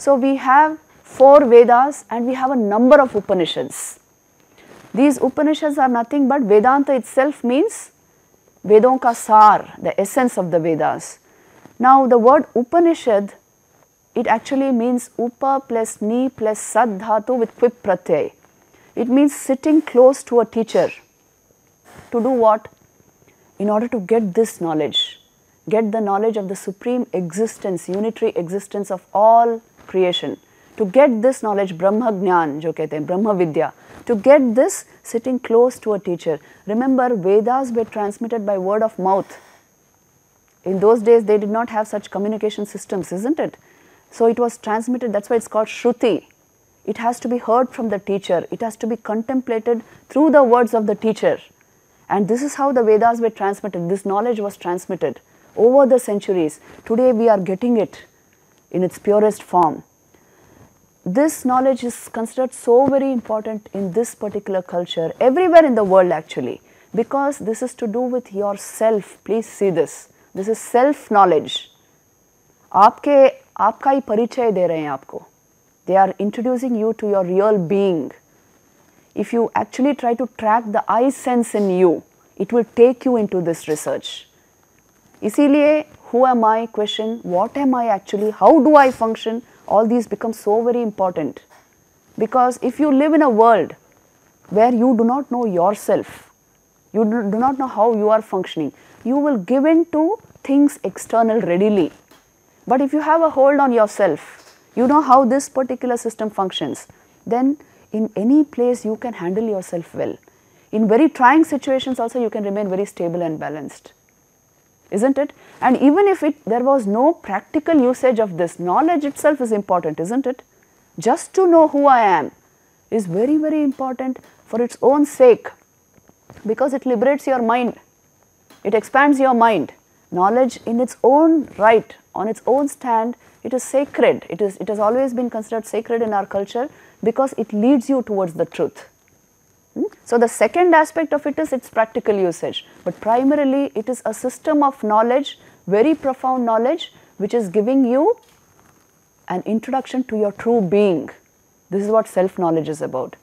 So we have 4 Vedas and we have a number of Upanishads. These Upanishads are nothing but Vedanta itself means Vedon ka sar, the essence of the Vedas. Now the word Upanishad, it actually means upa plus ni plus sad dhatu with quip pratyay. It means sitting close to a teacher. To do what? In order to get this knowledge, get the knowledge of the supreme existence, unitary existence of all creation. To get this knowledge, Brahma Jnan, jo kehte hain, Brahma Vidya. To get this, sitting close to a teacher. Remember, Vedas were transmitted by word of mouth. In those days, they did not have such communication systems, isn't it? So it was transmitted, that's why it's called Shruti. It has to be heard from the teacher. It has to be contemplated through the words of the teacher. And this is how the Vedas were transmitted. This knowledge was transmitted over the centuries. Today we are getting it in its purest form. This knowledge is considered so very important in this particular culture, everywhere in the world actually, because this is to do with yourself. Please see this. This is self-knowledge. Aapka hi parichay de rahe hain aapko. They are introducing you to your real being. If you actually try to track the I sense in you, it will take you into this research. Isiliye, who am I question, what am I actually, how do I function, all these become so very important. Because if you live in a world where you do not know yourself, you do not know how you are functioning, you will give in to things external readily. But if you have a hold on yourself, you know how this particular system functions, then in any place you can handle yourself well. In very trying situations also you can remain very stable and balanced, isn't it? And even if there was no practical usage of this, knowledge itself is important, isn't it? Just to know who I am is very, very important for its own sake, because it liberates your mind, it expands your mind. Knowledge in its own right, on its own stand, it is sacred. It has always been considered sacred in our culture, because it leads you towards the truth. So the second aspect of it is its practical usage, but primarily it is a system of knowledge, very profound knowledge, which is giving you an introduction to your true being. This is what self-knowledge is about.